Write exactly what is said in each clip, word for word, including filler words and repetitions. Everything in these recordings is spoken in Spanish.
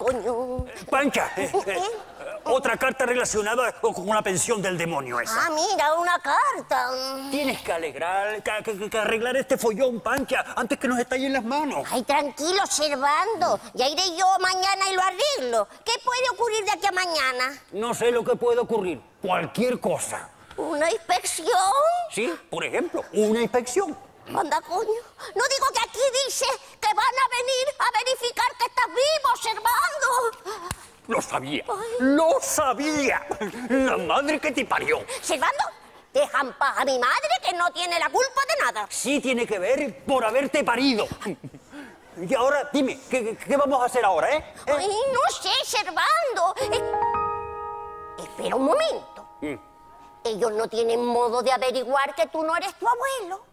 coño. Pancha, eh, eh, ¿Eh? otra carta relacionada con la pensión del demonio esa. Ah, mira, una carta. Tienes que alegrar, que, que, que arreglar este follón, Pancha, antes que nos estallen las manos. Ay, tranquilo, Servando. Ya iré yo mañana y lo arreglo. ¿Qué puede ocurrir de aquí a mañana? No sé lo que puede ocurrir. Cualquier cosa. ¿Una inspección? Sí, por ejemplo, una inspección. Anda, coño. No digo que aquí dice que van a venir a verificar que estás vivo, Servando. Lo sabía. Ay. Lo sabía. La madre que te parió. Servando, deja en paz a mi madre, que no tiene la culpa de nada. Sí tiene que ver por haberte parido. Y ahora, dime, ¿qué, qué vamos a hacer ahora, eh? ¿Eh? Ay, no sé, Servando. Eh... Espera un momento. Mm. Ellos no tienen modo de averiguar que tú no eres tu abuelo.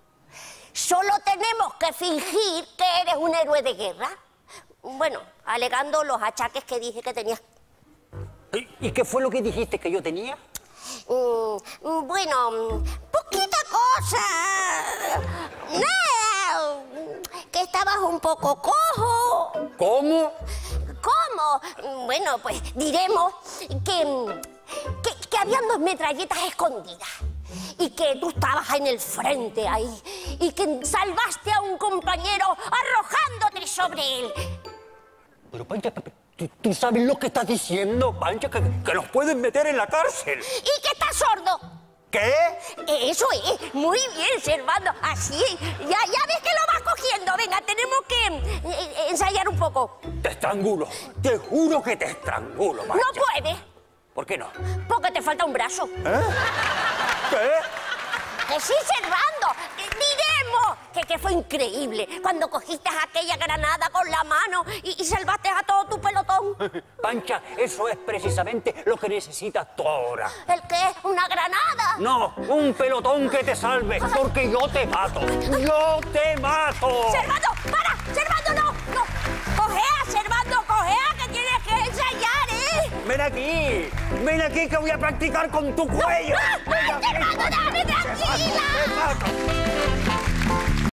Solo tenemos que fingir que eres un héroe de guerra. Bueno, alegando los achaques que dije que tenías. ¿Y, y qué fue lo que dijiste que yo tenía? Mm, bueno, poquita cosa. Nada. Que estabas un poco cojo. ¿Cómo? ¿Cómo? Bueno, pues diremos que... Que, que habían dos metralletas escondidas y que tú estabas en el frente ahí y que salvaste a un compañero arrojándote sobre él. Pero Pancha, ¿tú, tú sabes lo que estás diciendo, Pancha? Que, que los pueden meter en la cárcel. Y que estás sordo. ¿Qué? Eso es, muy bien, Servando, así. Ya, ya ves que lo vas cogiendo. Venga, tenemos que ensayar un poco. Te estrangulo, te juro que te estrangulo, Pancha. No puedes. ¿Por qué no? Porque te falta un brazo. ¿Eh? ¿Qué? Que sí, Servando. Diremos que, que fue increíble cuando cogiste aquella granada con la mano y, y salvaste a todo tu pelotón. Pancha, eso es precisamente lo que necesitas tú ahora. ¿El qué? ¿Una granada? No, un pelotón que te salve, porque yo te mato. ¡Yo te mato! ¡Servando, para! ¡Servando, no! ¡No! ¡Cogea, Servando, cogea! ¡Que tienes que ensayar, eh! ¡Ven aquí! ¡Ven aquí que voy a practicar con tu cuello! ¡No! ¡Ay, Servando, dame tranquila! ¡Te mato!